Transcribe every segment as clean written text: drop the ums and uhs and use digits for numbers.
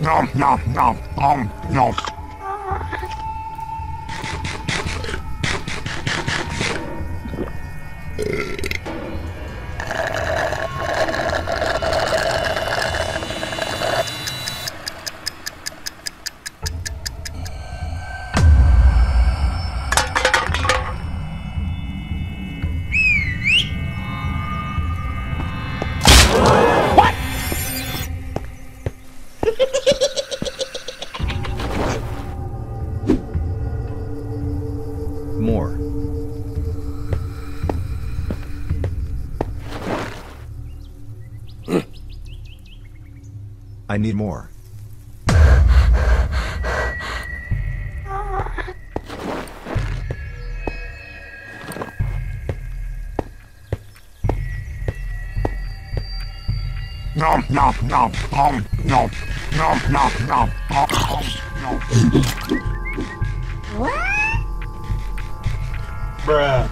No. I need more. No. Bruh.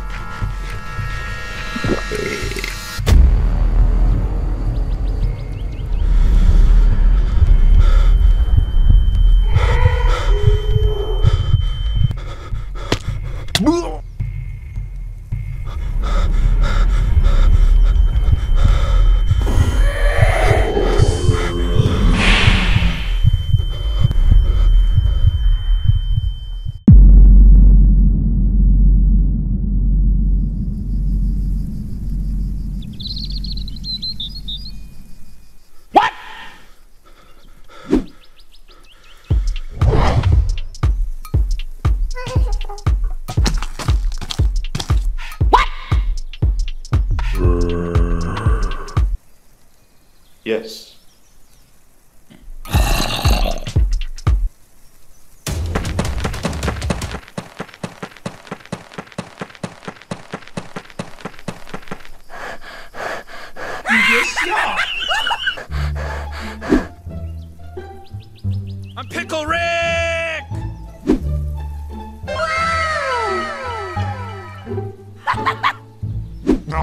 Yes. I'm Pickle Rick. No.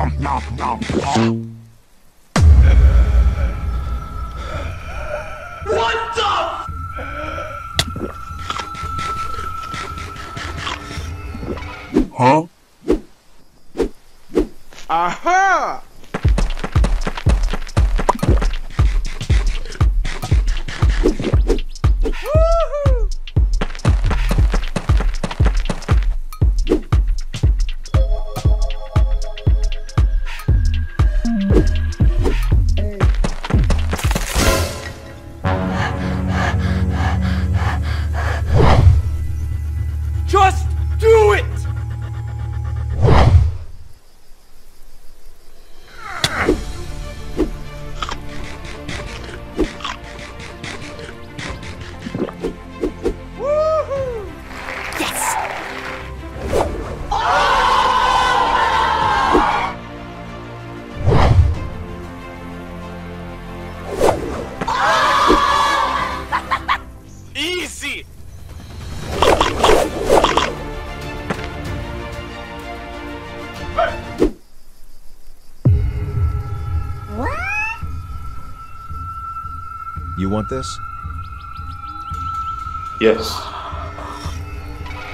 Huh? Aha! Just do it! You want this? Yes.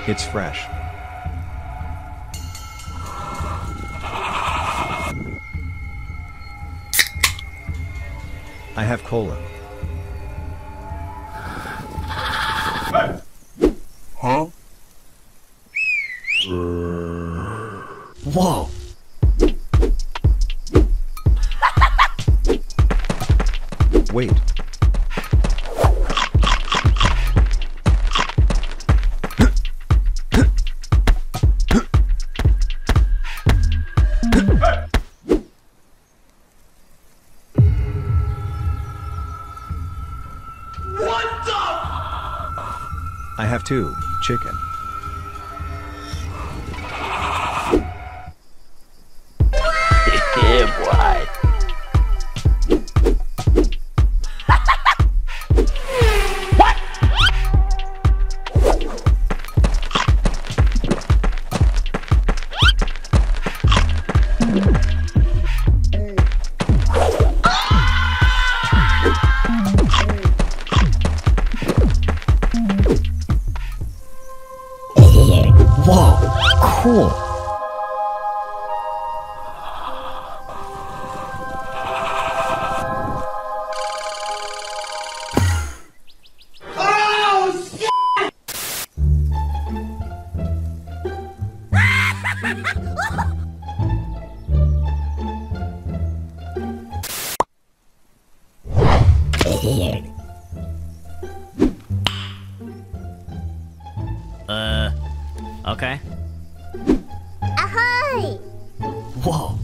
It's fresh. I have cola. Huh? Whoa! Wait. I have two, chicken. Yeah, boy. here. Okay. Ahoy! Whoa.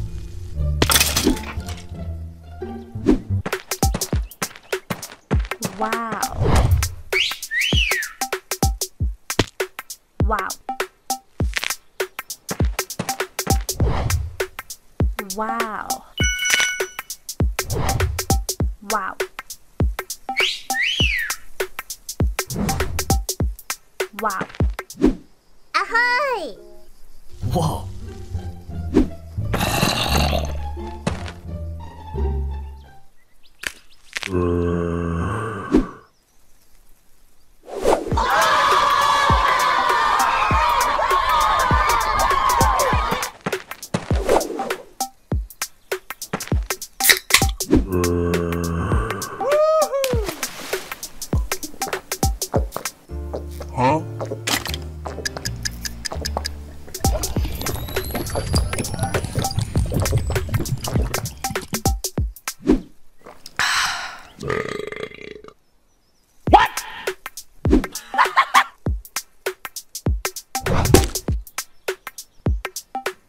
Wow. Wow. Wow. Wow. Wow. Ahoy! Whoa. Huh?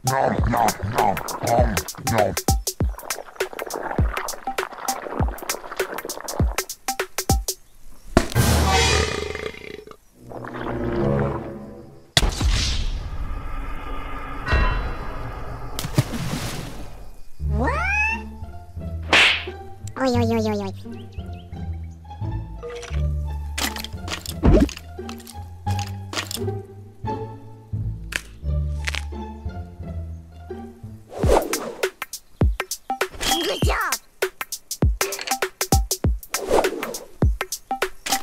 What? No. Oi. Good job.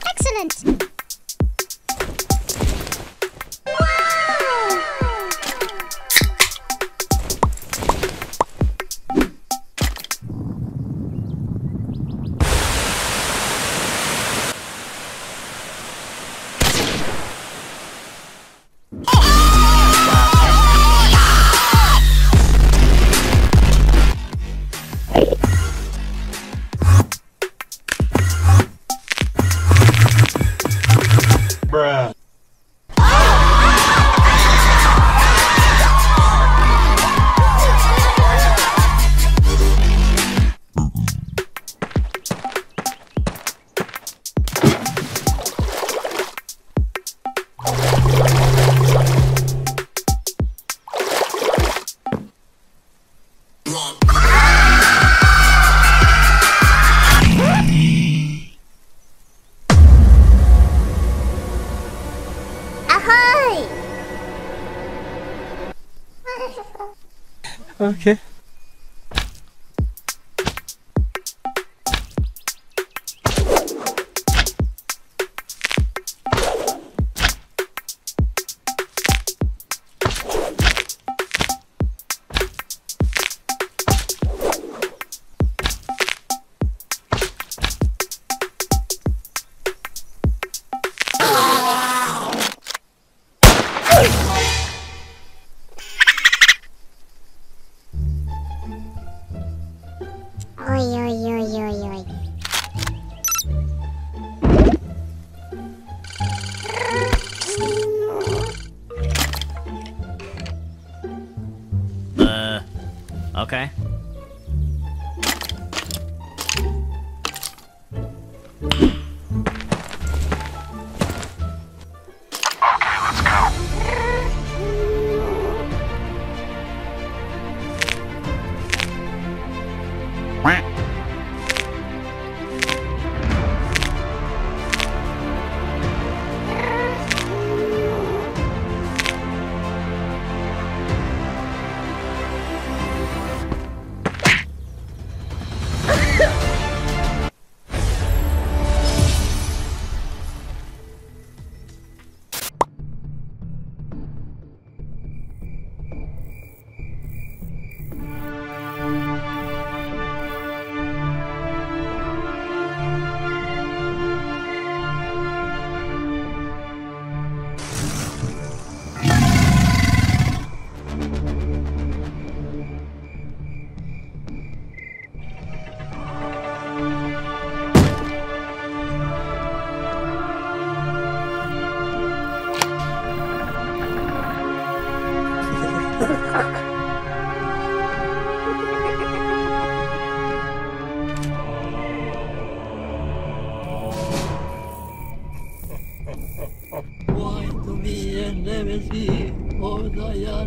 Excellent. Okay. Okay.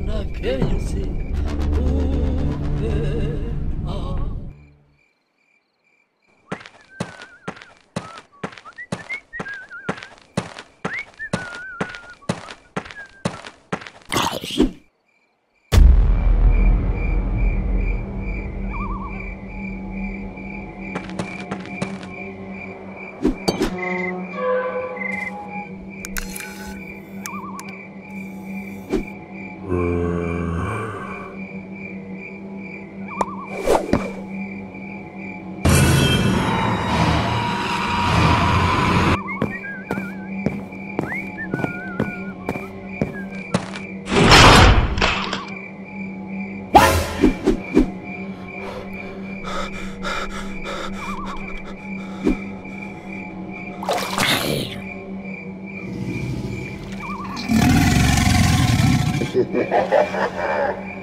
bana gelsin bu bela.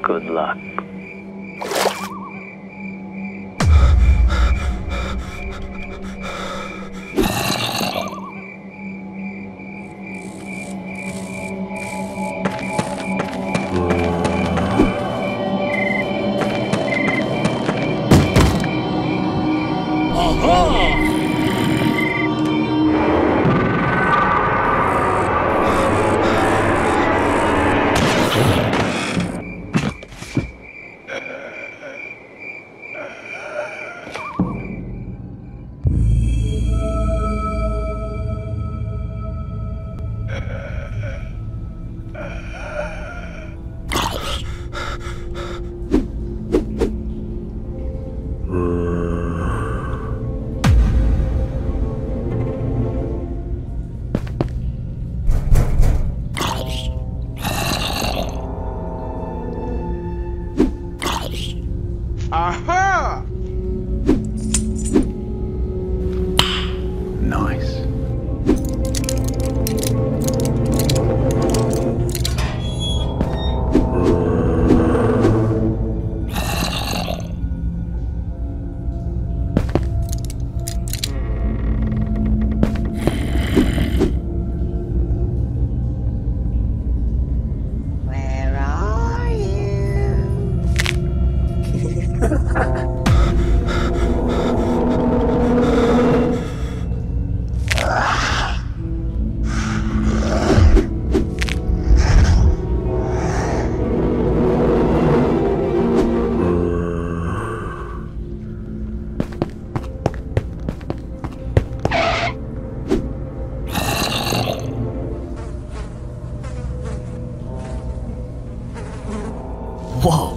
Good luck. Whoa! What?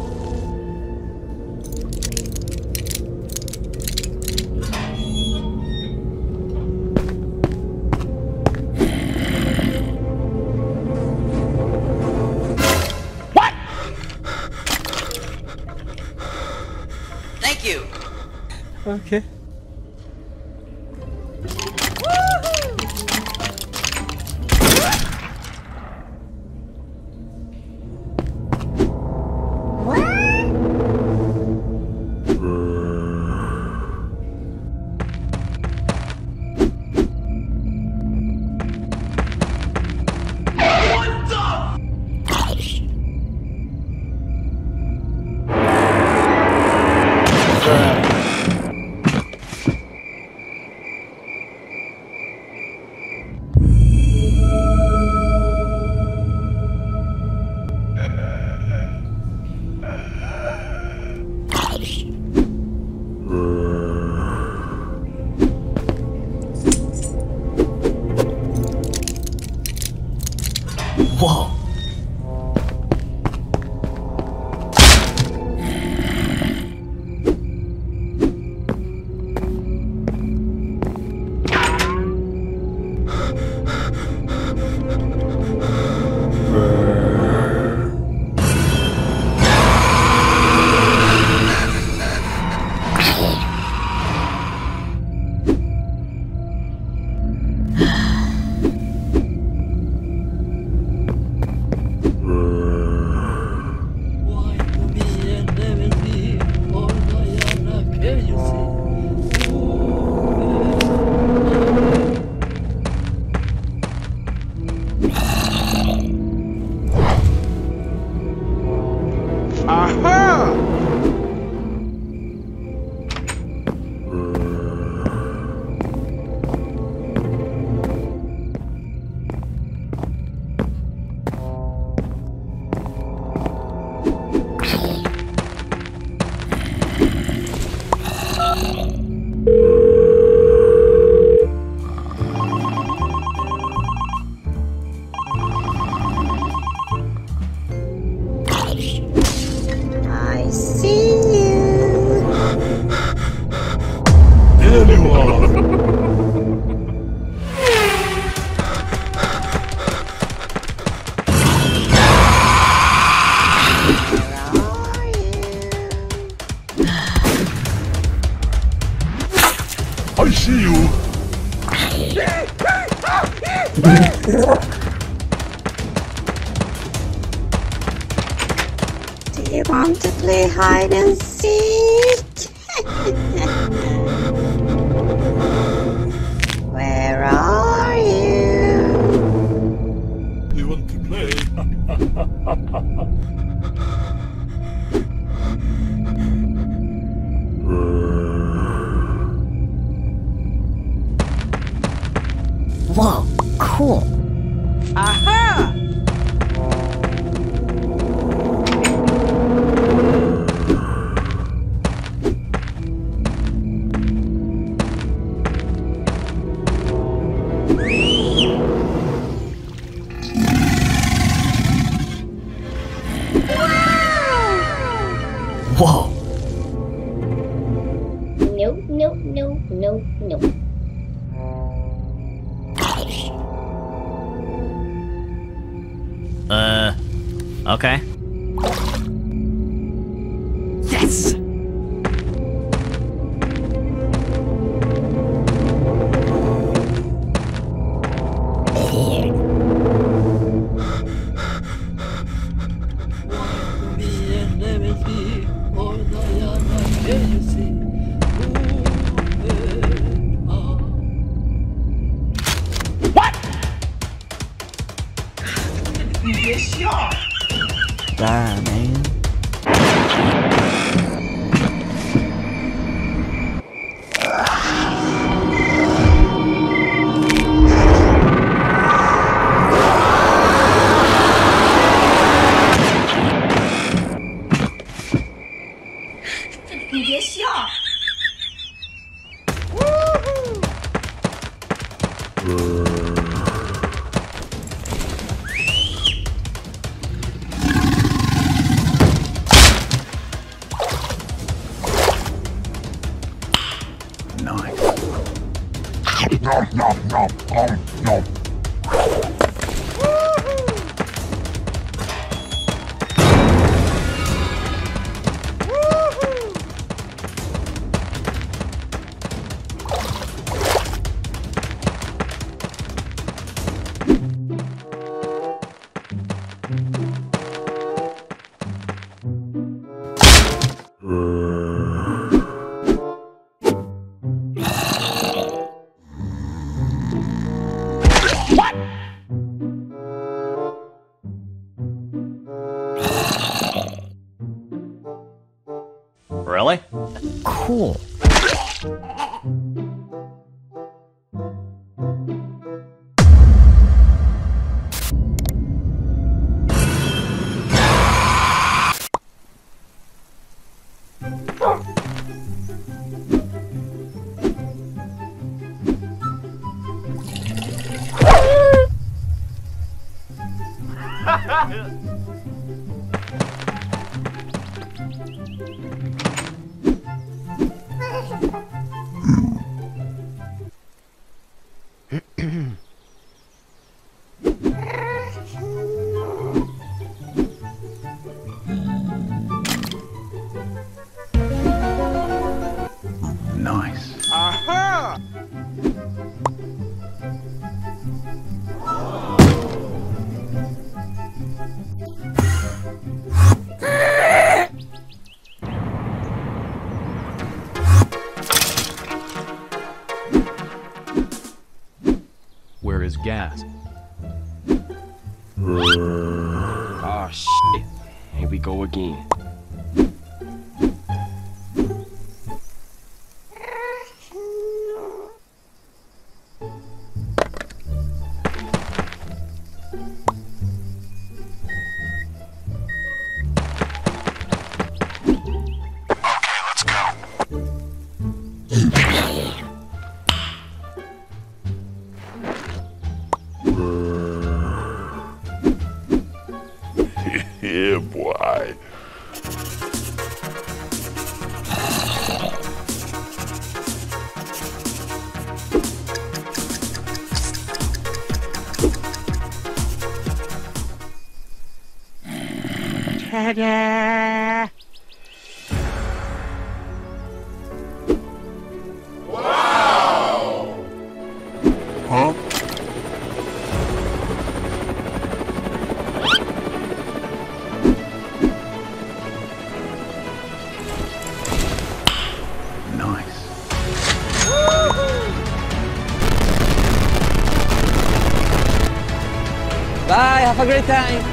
Thank you. Okay. Whoa! kill you all. I see you. Do you want to play hide and seek? Where are you? You want to play? Whoa, cool. Aha! Wow! No, no, no, no, no. Okay. Yes! Nah, man. Yes, y'all. Woohoo! No, no, no, no, no. Really? Cool. Nice. Aha! Where is gas? Ah, shit. Here we go again. Yeah, boy. Yeah. Wow! Huh? Nice. Woo-hoo! Bye, have a great time.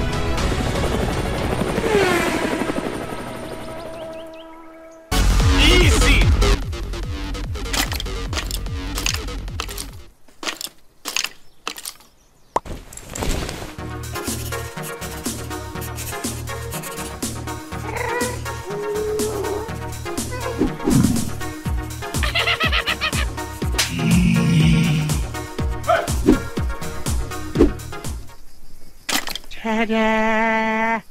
Ta-da!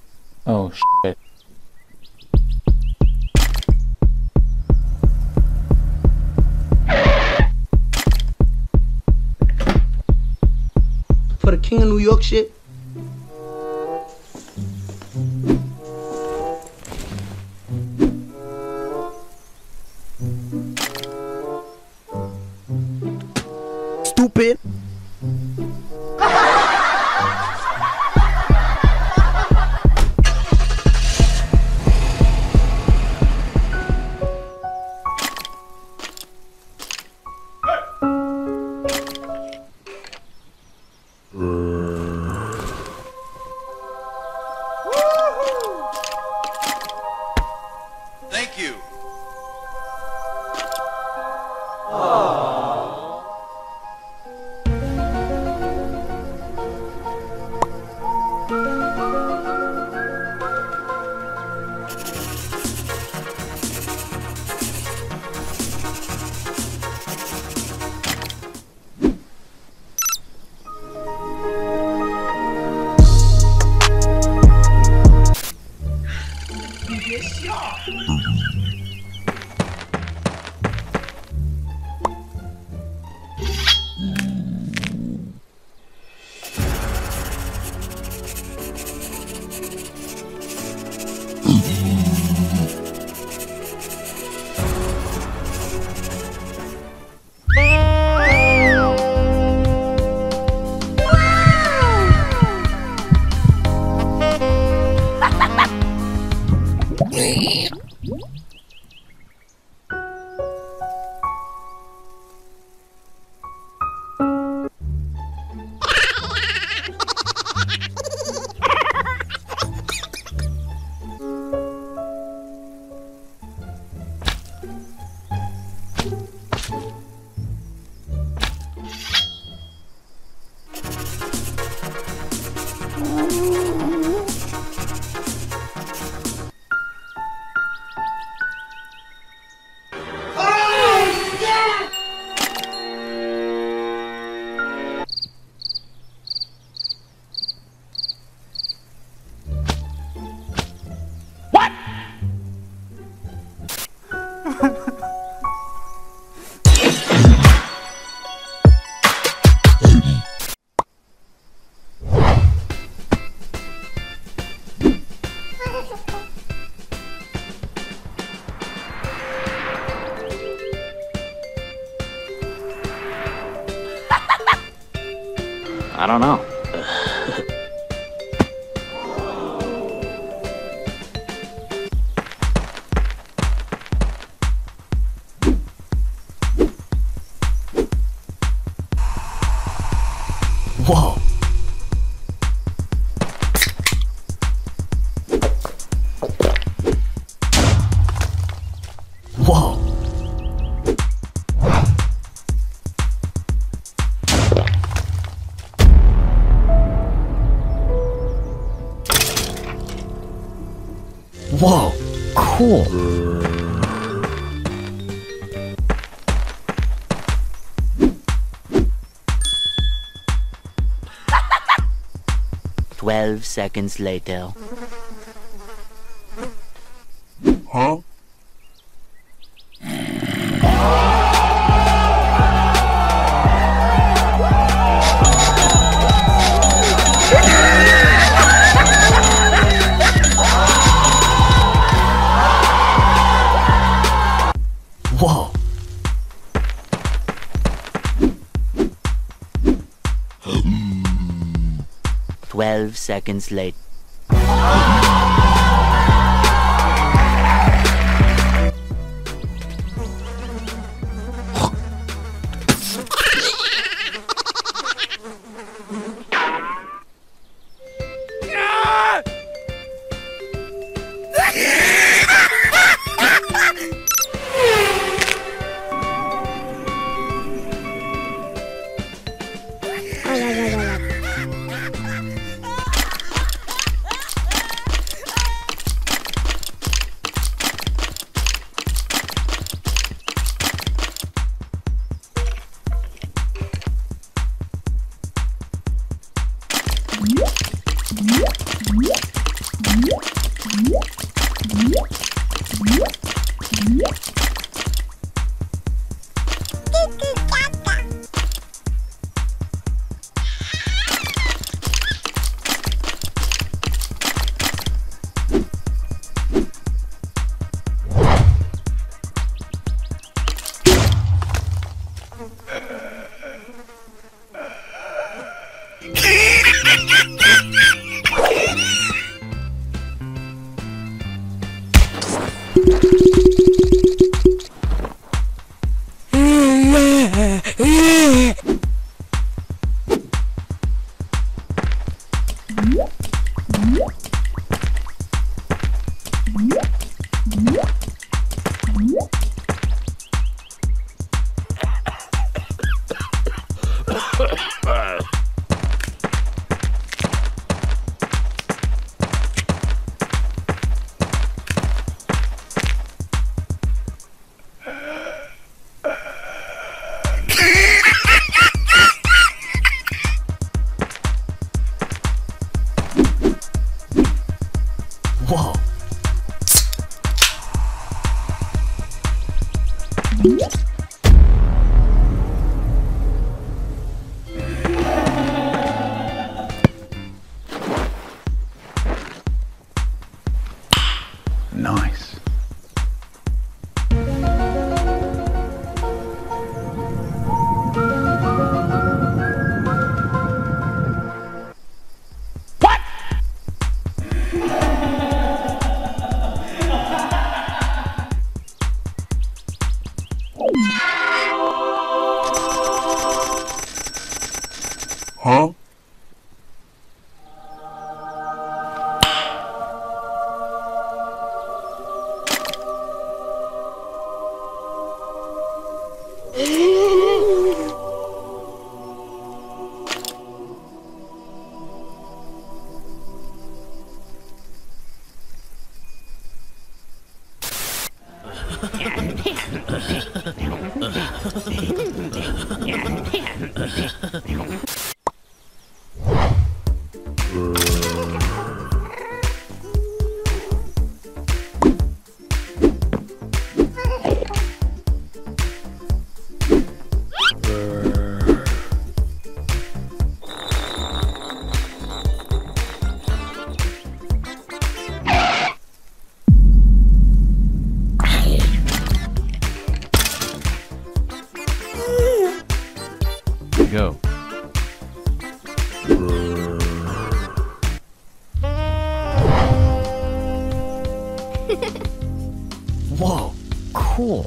Oh, shit. For the King of New York shit? Stupid! Thank you. Aww. I don't know. Whoa. Whoa. Whoa, cool. Twelve seconds later. Huh? Whoa. Mm. 12 seconds late. Nice. What? Huh? Go. Whoa, cool.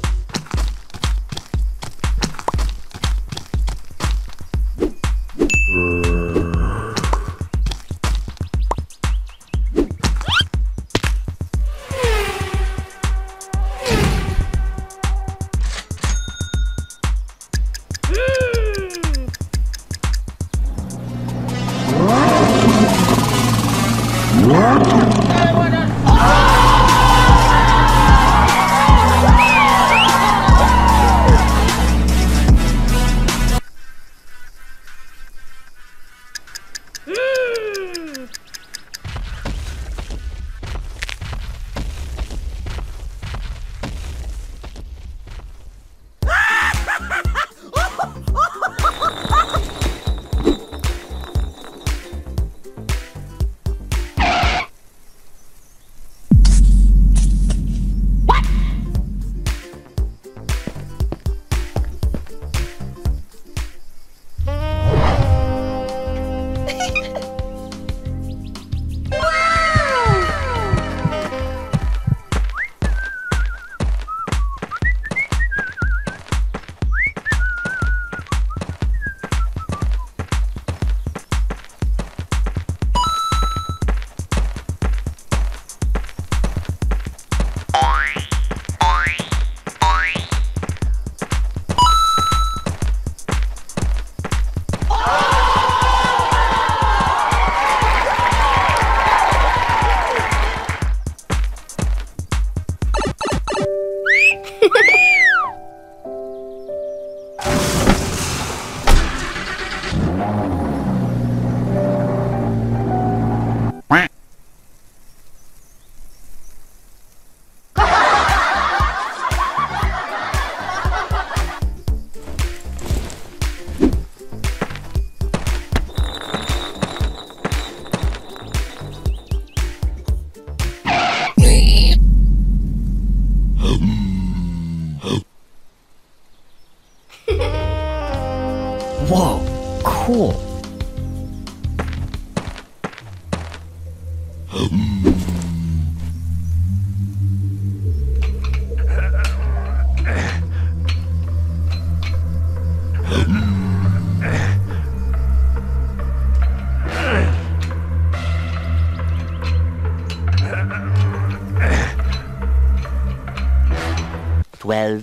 Whoa, cool.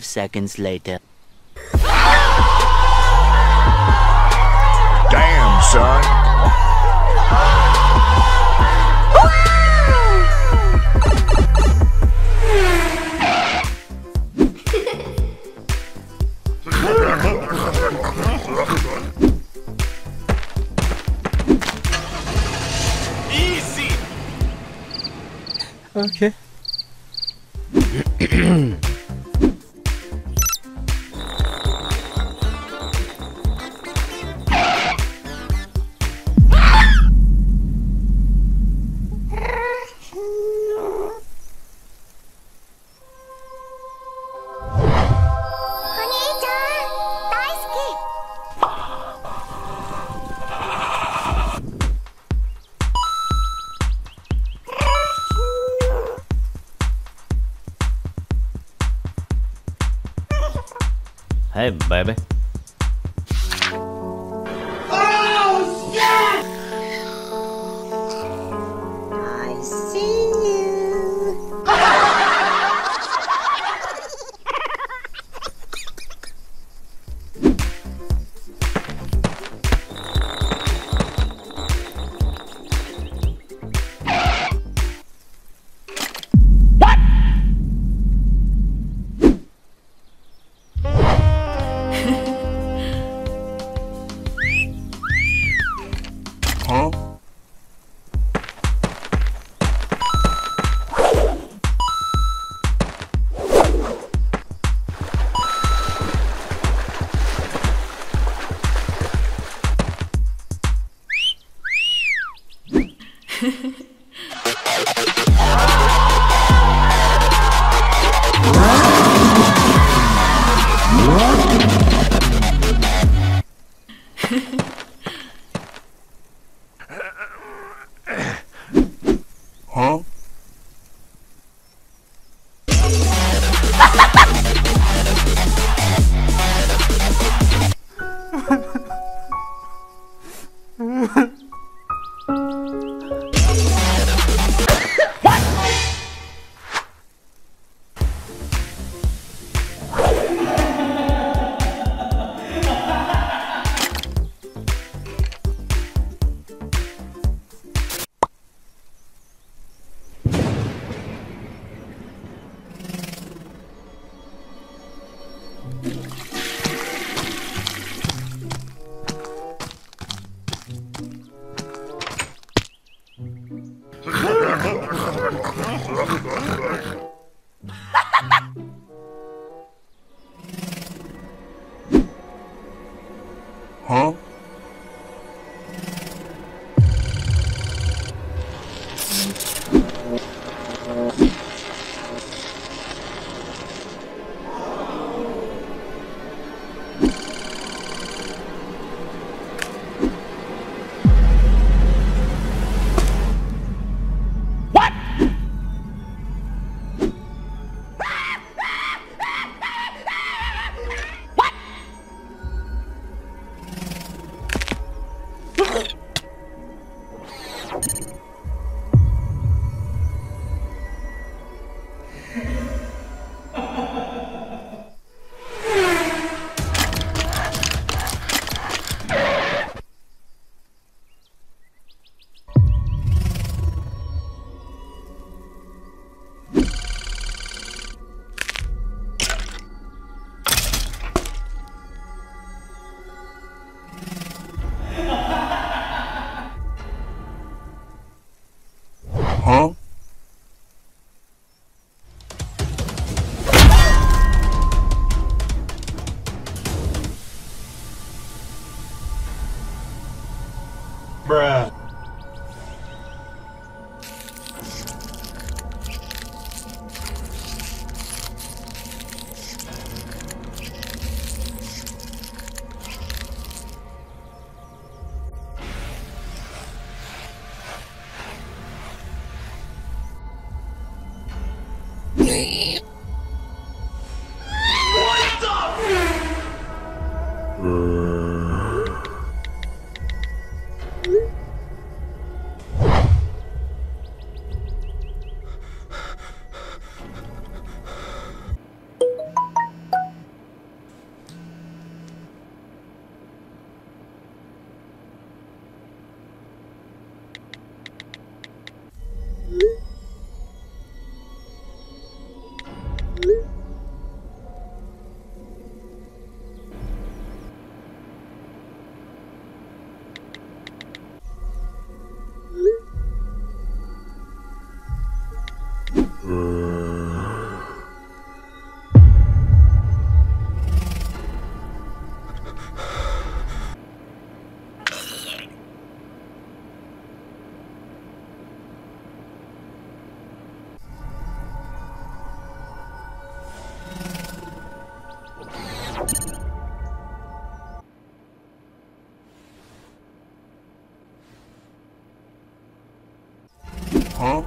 Seconds later. Damn, son. Easy. Okay. Hey, baby. Oh, yes! I see you. What? Huh? Bruh. Huh?1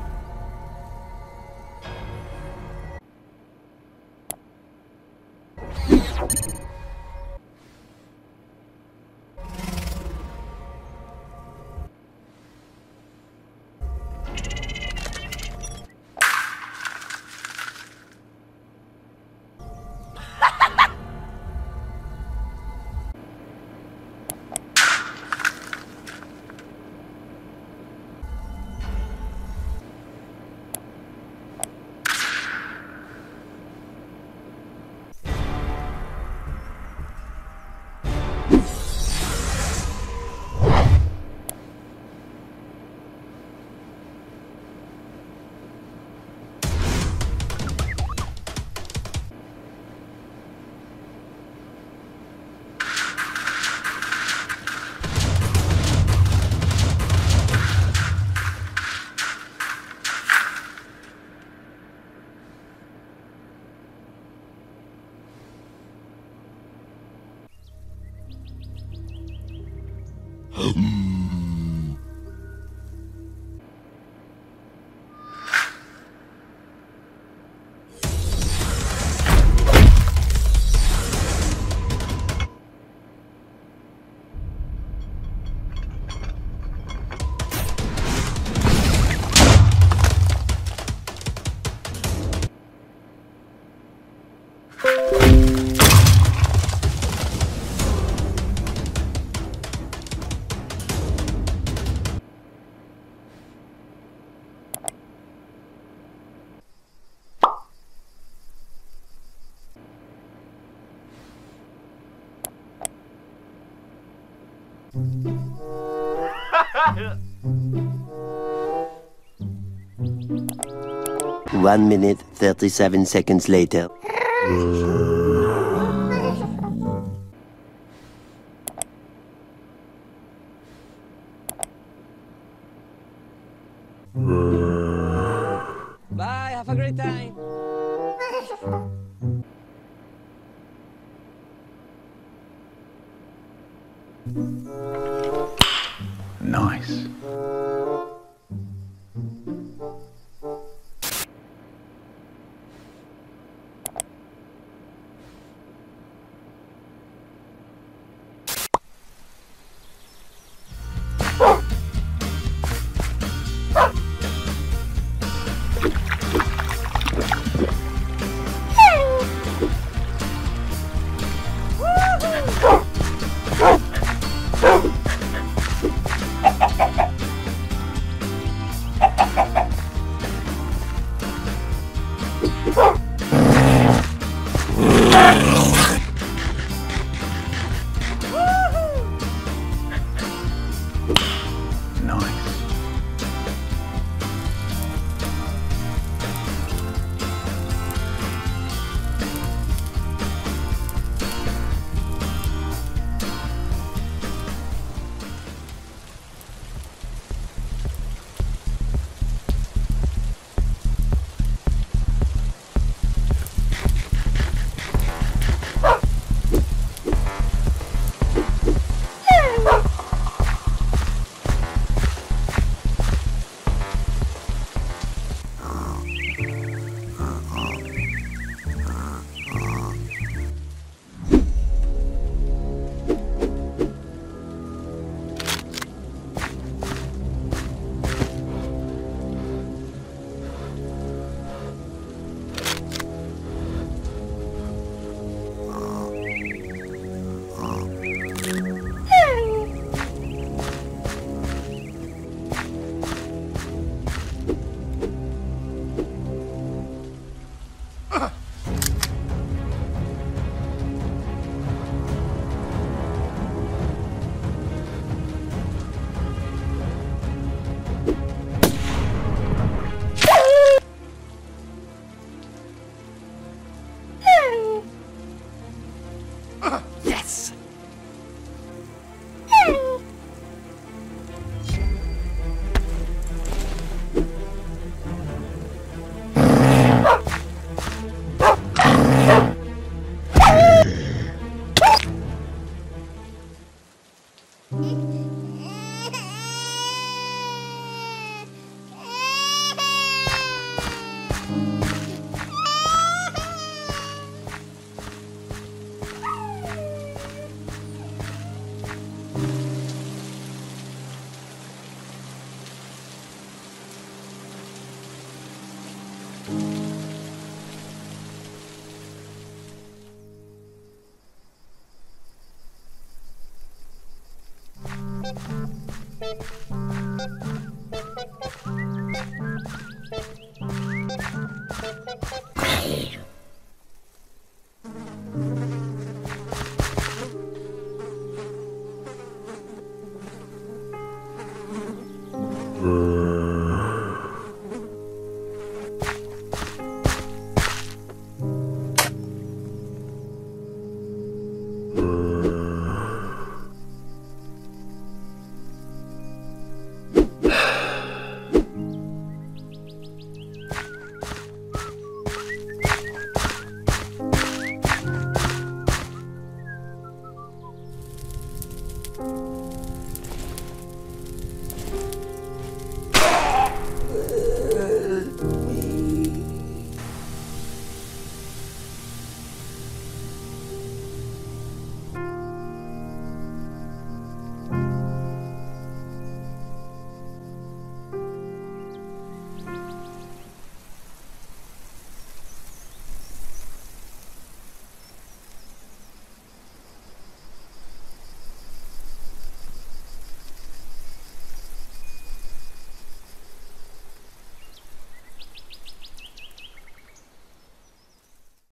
minute, 37 seconds later. Bye, have a great time. Nice. Yes!